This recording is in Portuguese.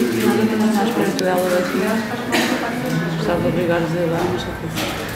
Não, não mais para a ela daqui. Gostava de obrigar-vos a ir lá, mas já pensei.